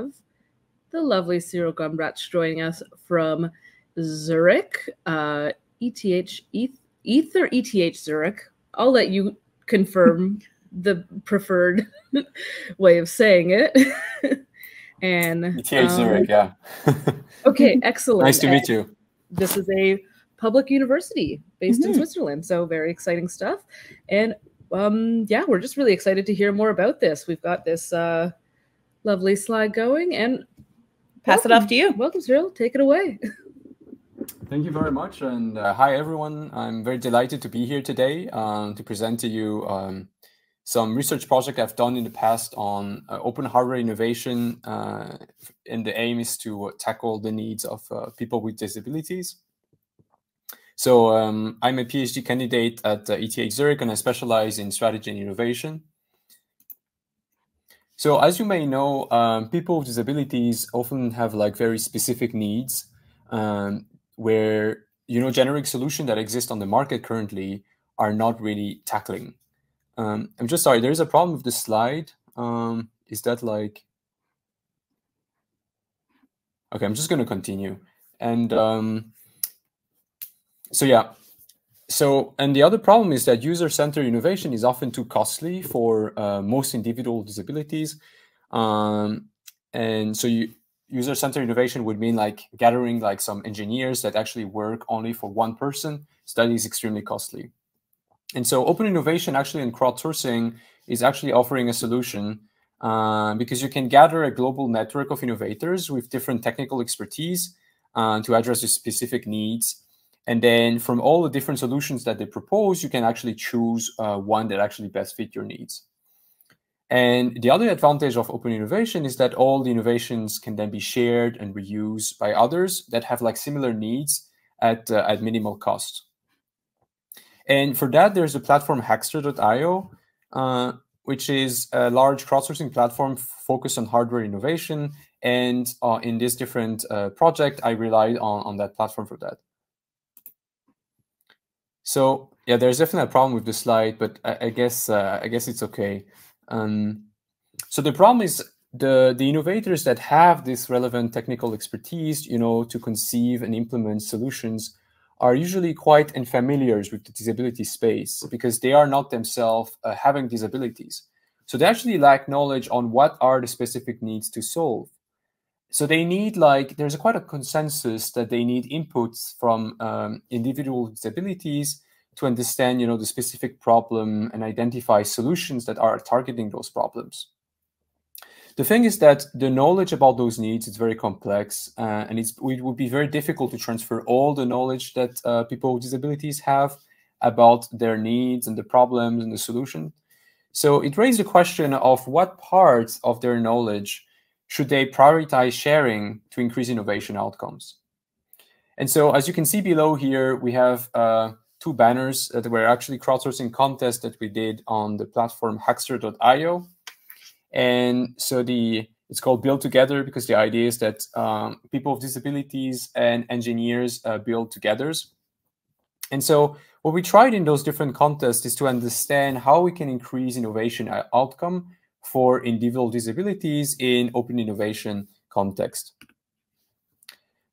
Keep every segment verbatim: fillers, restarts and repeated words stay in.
have the lovely Cyril Gumbratz joining us from Zurich, uh, E T H, E T H, E T H or E T H Zurich. I'll let you confirm the preferred way of saying it. And E T H um, Zurich, yeah. Okay, excellent. Nice to meet and you. This is a public university based mm-hmm. in Switzerland, so very exciting stuff. And um, yeah, we're just really excited to hear more about this. We've got this uh, lovely slide going, and pass welcome. It off to you. Welcome, Cyril. Take it away. Thank you very much, and uh, hi, everyone. I'm very delighted to be here today uh, to present to you um, some research project I've done in the past on uh, open hardware innovation, uh, and the aim is to tackle the needs of uh, people with disabilities. So um, I'm a PhD candidate at uh, E T H Zurich, and I specialize in strategy and innovation. So as you may know, um, people with disabilities often have like very specific needs, um, where you know generic solutions that exist on the market currently are not really tackling. Um, I'm just sorry, there is a problem with this slide. Um, is that like, okay, I'm just gonna continue. And um, so yeah, so, and the other problem is that user-centered innovation is often too costly for uh, most individual disabilities. Um, and so you, user-centered innovation would mean like gathering like some engineers that actually work only for one person. So that is extremely costly. And so open innovation actually in crowdsourcing is actually offering a solution uh, because you can gather a global network of innovators with different technical expertise uh, to address your specific needs. And then from all the different solutions that they propose, you can actually choose uh, one that actually best fits your needs. And the other advantage of open innovation is that all the innovations can then be shared and reused by others that have like similar needs at, uh, at minimal cost. And for that, there's a platform Hackster dot i o, uh, which is a large crowdsourcing platform focused on hardware innovation. And uh, in this different uh, project, I relied on, on that platform for that. So yeah, there's definitely a problem with the slide, but I, I guess uh, I guess it's okay. Um, so the problem is the the innovators that have this relevant technical expertise, you know, to conceive and implement solutions, are usually quite unfamiliar with the disability space because they are not themselves uh, having disabilities. So they actually lack knowledge on what are the specific needs to solve. So they need like, there's a quite a consensus that they need inputs from um, individual disabilities to understand, you know, the specific problem and identify solutions that are targeting those problems. The thing is that the knowledge about those needs is very complex, uh, and it's, it would be very difficult to transfer all the knowledge that uh, people with disabilities have about their needs and the problems and the solution. So it raised the question of what parts of their knowledge should they prioritize sharing to increase innovation outcomes. And so as you can see below here, we have uh, two banners that were actually crowdsourcing contests that we did on the platform Hackster dot i o. And so the it's called Build Together because the idea is that um, people with disabilities and engineers uh, build together. And so what we tried in those different contests is to understand how we can increase innovation outcome for individual disabilities in open innovation context.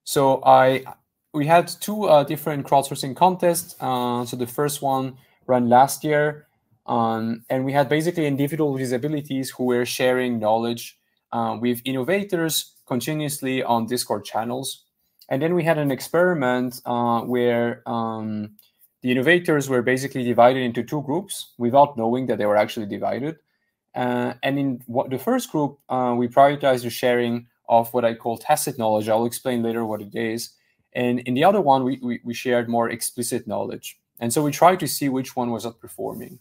So I we had two uh, different crowdsourcing contests. Uh, so the first one ran last year. Um, and we had basically individuals with disabilities who were sharing knowledge uh, with innovators continuously on Discord channels. And then we had an experiment uh, where um, the innovators were basically divided into two groups without knowing that they were actually divided. Uh, and in what, the first group, uh, we prioritized the sharing of what I call tacit knowledge. I'll explain later what it is. And in the other one, we, we, we shared more explicit knowledge. And so we tried to see which one was outperforming.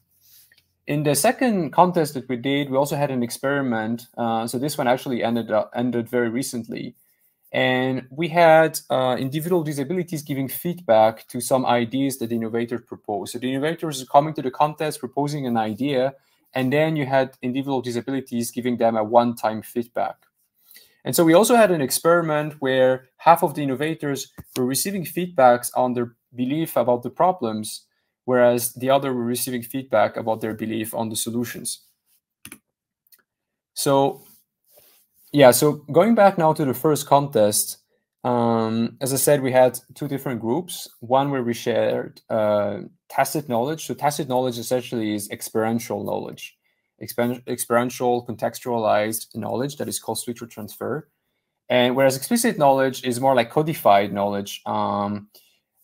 In the second contest that we did, we also had an experiment. Uh, so this one actually ended up, ended very recently. And we had uh, individual disabilities giving feedback to some ideas that the innovator proposed. So the innovators are coming to the contest, proposing an idea, and then you had individual disabilities giving them a one-time feedback. And so we also had an experiment where half of the innovators were receiving feedbacks on their belief about the problems, whereas the other were receiving feedback about their belief on the solutions. So Yeah, so going back now to the first contest, um, as I said, we had two different groups. One where we shared uh, tacit knowledge. So tacit knowledge essentially is experiential knowledge, Exper experiential contextualized knowledge that is cross-cultural transfer. And whereas explicit knowledge is more like codified knowledge. Um,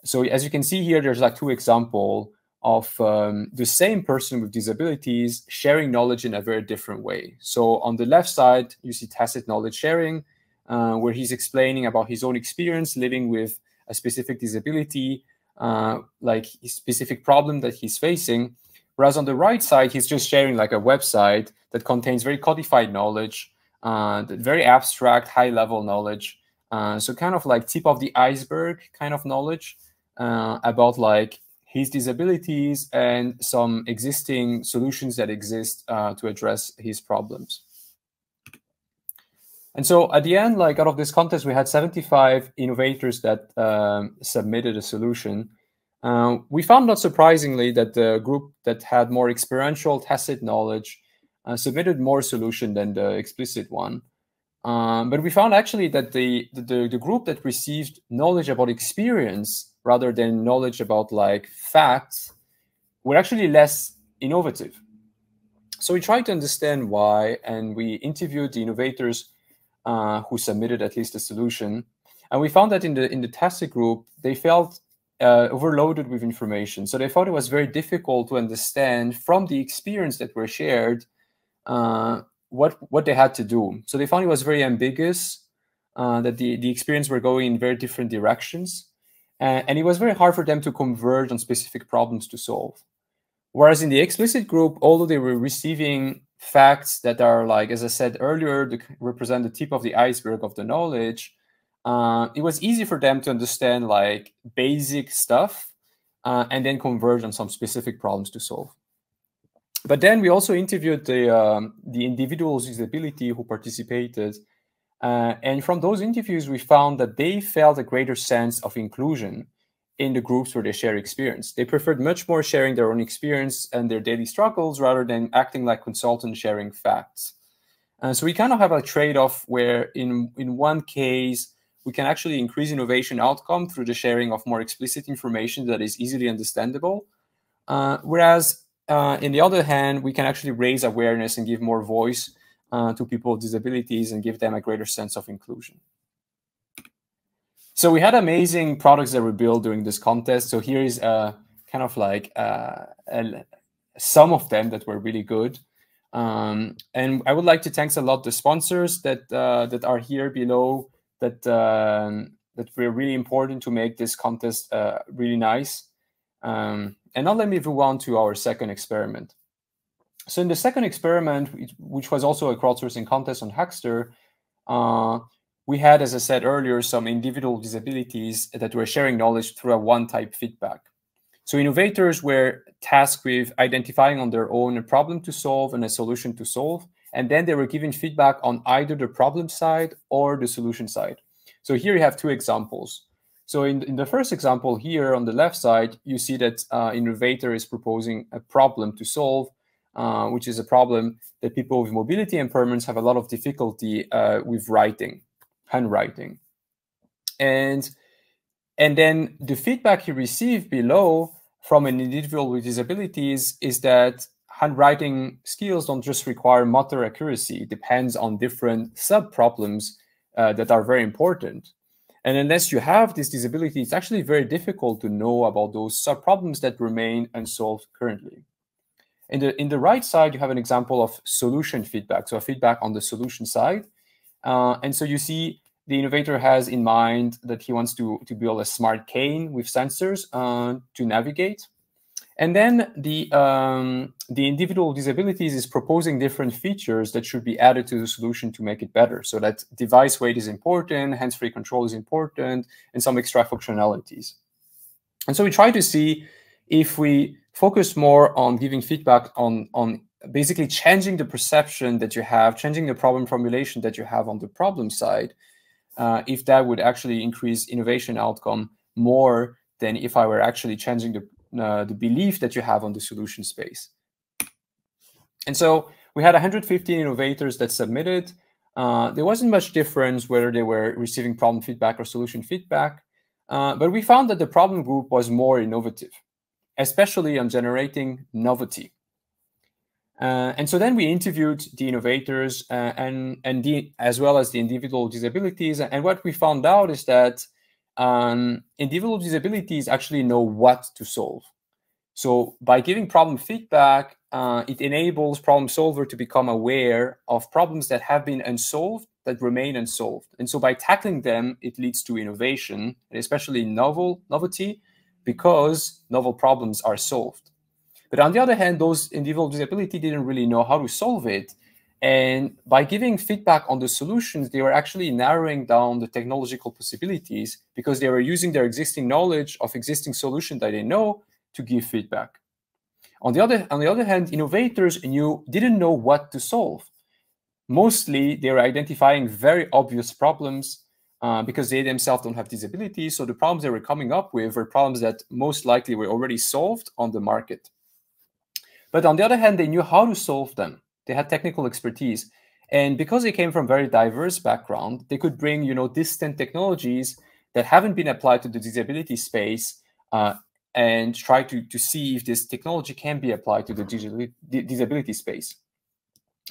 so as you can see here, there's like two examples of um, the same person with disabilities sharing knowledge in a very different way. So on the left side, you see tacit knowledge sharing, uh, where he's explaining about his own experience living with a specific disability, uh, like a specific problem that he's facing. Whereas on the right side, he's just sharing like a website that contains very codified knowledge, uh, very abstract, high-level knowledge. Uh, so kind of like tip of the iceberg kind of knowledge uh, about like his disabilities and some existing solutions that exist uh, to address his problems. And so at the end, like out of this contest, we had seventy-five innovators that um, submitted a solution. Uh, we found, not surprisingly, that the group that had more experiential tacit knowledge uh, submitted more solution than the explicit one. Um, but we found actually that the, the, the group that received knowledge about experience rather than knowledge about like facts, were actually less innovative. So we tried to understand why, and we interviewed the innovators uh, who submitted at least a solution. And we found that in the, in the tacit group, they felt uh, overloaded with information. So they thought it was very difficult to understand from the experience that were shared uh, what, what they had to do. So they found it was very ambiguous, uh, that the, the experience were going in very different directions. And it was very hard for them to converge on specific problems to solve. Whereas in the explicit group, although they were receiving facts that are like, as I said earlier, they represent the tip of the iceberg of the knowledge, uh, it was easy for them to understand like basic stuff uh, and then converge on some specific problems to solve. But then we also interviewed the, um, the individuals with disability who participated. Uh, and from those interviews, we found that they felt a greater sense of inclusion in the groups where they share experience. They preferred much more sharing their own experience and their daily struggles rather than acting like consultants sharing facts. And so we kind of have a trade-off where in, in one case, we can actually increase innovation outcome through the sharing of more explicit information that is easily understandable. Uh, whereas uh, in the other hand, we can actually raise awareness and give more voice Uh, to people with disabilities and give them a greater sense of inclusion. So we had amazing products that were built during this contest. So here is a kind of like uh, a, some of them that were really good. Um, and I would like to thank a lot the sponsors that uh, that are here below that uh, that were really important to make this contest uh, really nice. Um, and now let me move on to our second experiment. So in the second experiment, which was also a crowdsourcing contest on Hackster, uh, we had, as I said earlier, some individual disabilities that were sharing knowledge through a one-type feedback. So innovators were tasked with identifying on their own a problem to solve and a solution to solve, and then they were given feedback on either the problem side or the solution side. So here you have two examples. So in, in the first example here on the left side, you see that uh, innovator is proposing a problem to solve, Uh, which is a problem that people with mobility impairments have a lot of difficulty uh, with writing, handwriting. And, and then the feedback you receive below from an individual with disabilities is that handwriting skills don't just require motor accuracy. It depends on different sub-problems uh, that are very important. And unless you have this disability, it's actually very difficult to know about those sub-problems that remain unsolved currently. In the, in the right side, you have an example of solution feedback, so a feedback on the solution side. Uh, and so you see the innovator has in mind that he wants to, to build a smart cane with sensors uh, to navigate. And then the, um, the individual with disabilities is proposing different features that should be added to the solution to make it better. So that device weight is important, hands-free control is important, and some extra functionalities. And so we try to see if we focus more on giving feedback on, on basically changing the perception that you have, changing the problem formulation that you have on the problem side, uh, if that would actually increase innovation outcome more than if I were actually changing the, uh, the belief that you have on the solution space. And so we had one hundred fifteen innovators that submitted. Uh, there wasn't much difference whether they were receiving problem feedback or solution feedback, uh, but we found that the problem group was more innovative, especially on generating novelty. Uh, and so then we interviewed the innovators uh, and, and the, as well as the individual disabilities. And what we found out is that um, individual disabilities actually know what to solve. So by giving problem feedback, uh, it enables problem solver to become aware of problems that have been unsolved, that remain unsolved. And so by tackling them, it leads to innovation, and especially novel novelty, because novel problems are solved. But on the other hand, those individual disability didn't really know how to solve it. And by giving feedback on the solutions, they were actually narrowing down the technological possibilities because they were using their existing knowledge of existing solutions that they know to give feedback. On the other, on the other hand, innovators knew, didn't know what to solve. Mostly, they were identifying very obvious problems Uh, because they themselves don't have disabilities. So the problems they were coming up with were problems that most likely were already solved on the market. But on the other hand, they knew how to solve them. They had technical expertise. And because they came from very diverse background, they could bring, you know, distant technologies that haven't been applied to the disability space uh, and try to, to see if this technology can be applied to the disability space.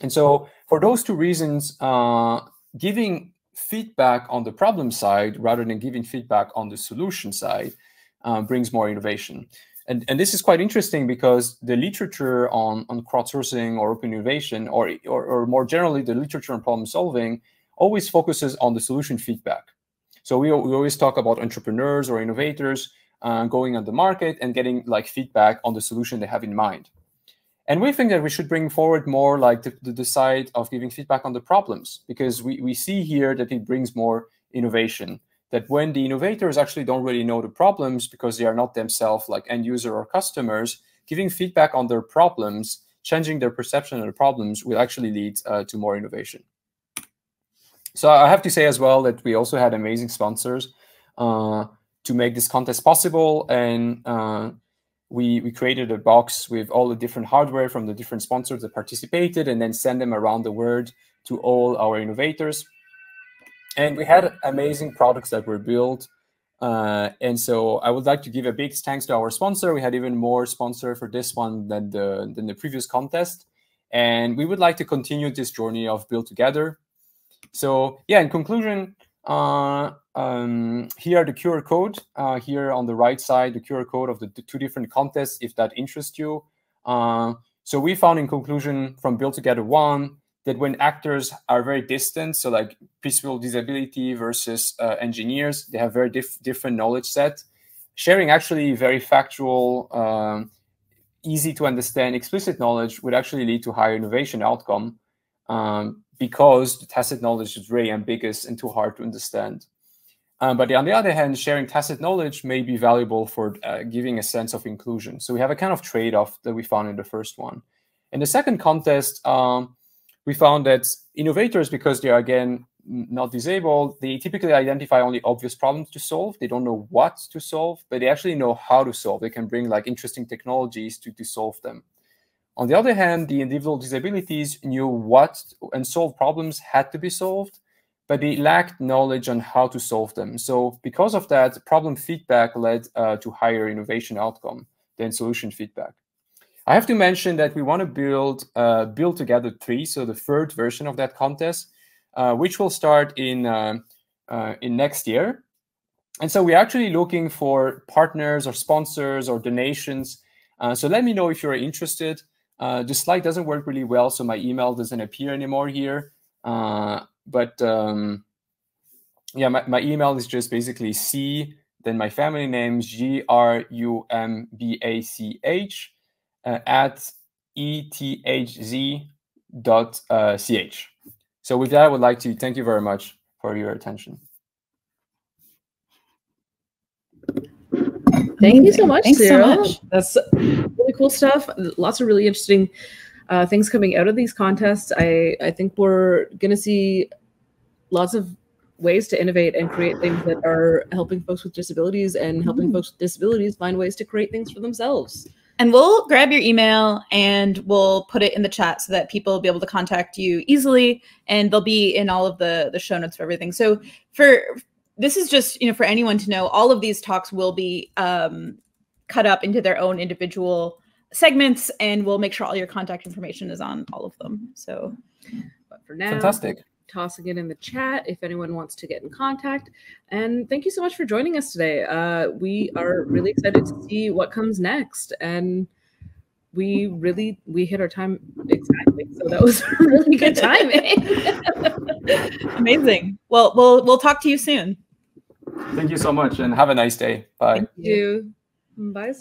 And so for those two reasons, uh, giving feedback on the problem side rather than giving feedback on the solution side uh, brings more innovation. And, and this is quite interesting because the literature on, on crowdsourcing or open innovation or, or, or more generally the literature on problem solving always focuses on the solution feedback. So we, we always talk about entrepreneurs or innovators uh, going on the market and getting like feedback on the solution they have in mind. And we think that we should bring forward more like the, the, the side of giving feedback on the problems, because we, we see here that it brings more innovation, that when the innovators actually don't really know the problems because they are not themselves like end user or customers, giving feedback on their problems, changing their perception of the problems will actually lead uh, to more innovation. So I have to say as well that we also had amazing sponsors uh, to make this contest possible. And uh, We, we created a box with all the different hardware from the different sponsors that participated and then send them around the world to all our innovators. And we had amazing products that were built. Uh, and so I would like to give a big thanks to our sponsor. We had even more sponsor for this one than the, than the previous contest. And we would like to continue this journey of Build Together. So yeah, in conclusion, uh, um here are the Q R code uh here on the right side, the Q R code of the, the two different contests if that interests you. Uh, so we found in conclusion from Build Together one that when actors are very distant, so like people with disability versus uh, engineers, they have very diff different knowledge set, sharing actually very factual, um, easy to understand explicit knowledge would actually lead to higher innovation outcome, um, because the tacit knowledge is very ambiguous and too hard to understand. Um, but on the other hand, sharing tacit knowledge may be valuable for uh, giving a sense of inclusion. So we have a kind of trade-off that we found in the first one. In the second contest, um, we found that innovators, because they are, again, not disabled, they typically identify only obvious problems to solve. They don't know what to solve, but they actually know how to solve. They can bring like interesting technologies to, to solve them. On the other hand, the individual disabilities knew what unsolved problems had to be solved, but they lacked knowledge on how to solve them. So because of that, problem feedback led uh, to higher innovation outcome than solution feedback. I have to mention that we want to build uh, Build Together three, so the third version of that contest, uh, which will start in, uh, uh, in next year. And so we're actually looking for partners or sponsors or donations. Uh, so let me know if you're interested. Uh, the slide doesn't work really well, so my email doesn't appear anymore here. Uh, But um, yeah, my, my email is just basically C, then my family name, G R U M B A C H, uh, at E T H Z dot C H. So with that, I would like to thank you very much for your attention. Thank you so much, Thanks Cyril. So much. That's really cool stuff. Lots of really interesting Uh, things coming out of these contests. I, I think we're going to see lots of ways to innovate and create things that are helping folks with disabilities and helping mm. folks with disabilities find ways to create things for themselves. And we'll grab your email and we'll put it in the chat so that people will be able to contact you easily. And they'll be in all of the, the show notes for everything. So for this is just, you know, for anyone to know, all of these talks will be um, cut up into their own individual segments, and we'll make sure all your contact information is on all of them. So but for now, fantastic. Tossing it in the chat if anyone wants to get in contact. And thank you so much for joining us today. Uh, we are really excited to see what comes next. And we really, we hit our time exactly. So that was really good timing. Amazing. Well, we'll we'll talk to you soon. Thank you so much and have a nice day. Bye. Thank you. Bye, sir.